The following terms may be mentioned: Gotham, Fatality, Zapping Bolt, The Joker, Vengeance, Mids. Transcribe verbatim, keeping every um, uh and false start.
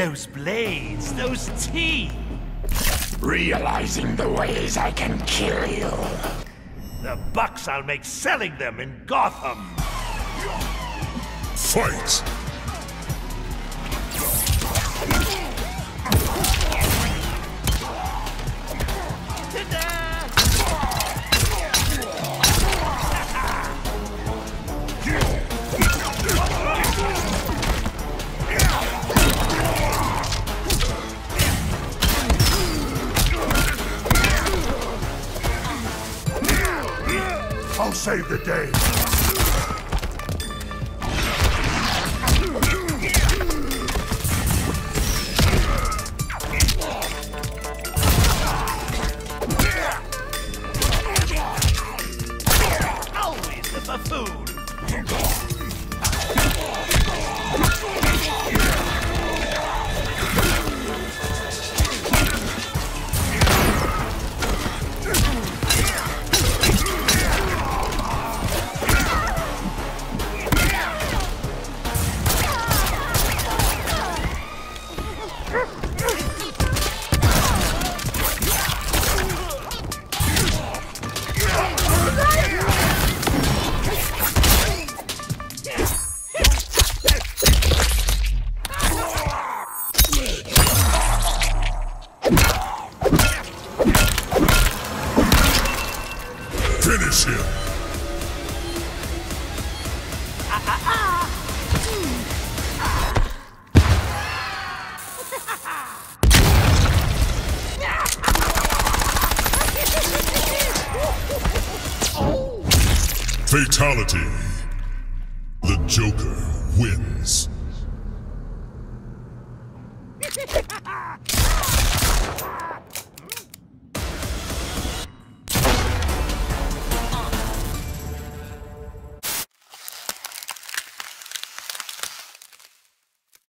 Those blades, those teeth! Realizing the ways I can kill you. The bucks I'll make selling them in Gotham! Fight! I'll save the day! Always the buffoon! Finish him! Ah, ah, ah. Mm. Ah. Fatality. The Joker wins.